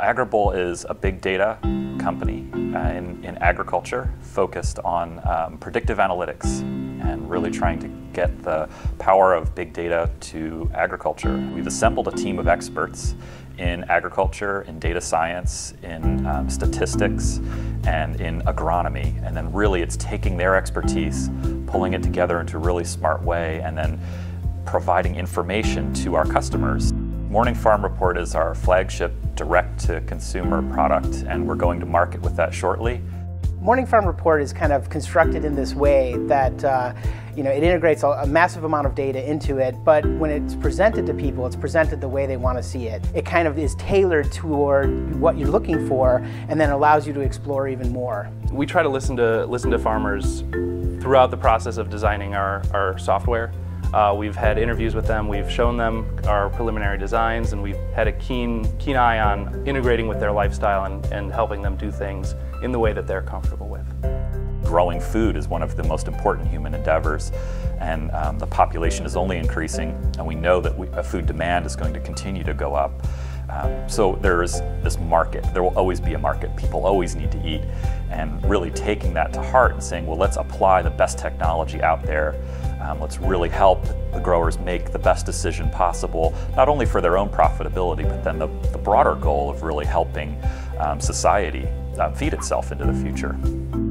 Agrible is a big data company in agriculture focused on predictive analytics and really trying to get the power of big data to agriculture. We've assembled a team of experts in agriculture, in data science, in statistics, and in agronomy. And then really it's taking their expertise, pulling it together into a really smart way, and then providing information to our customers. Morning Farm Report is our flagship direct-to-consumer product, and we're going to market with that shortly. Morning Farm Report is kind of constructed in this way that it integrates a massive amount of data into it, but when it's presented to people, it's presented the way they want to see it. It kind of is tailored toward what you're looking for and then allows you to explore even more. We try to listen to farmers throughout the process of designing our software. We've had interviews with them, we've shown them our preliminary designs, and we've had a keen eye on integrating with their lifestyle and helping them do things in the way that they're comfortable with. Growing food is one of the most important human endeavors, and the population is only increasing, and we know that food demand is going to continue to go up. So there is this market. There will always be a market. People always need to eat, and really taking that to heart and saying, well, let's apply the best technology out there. Let's really help the growers make the best decision possible, not only for their own profitability, but then the broader goal of really helping society feed itself into the future.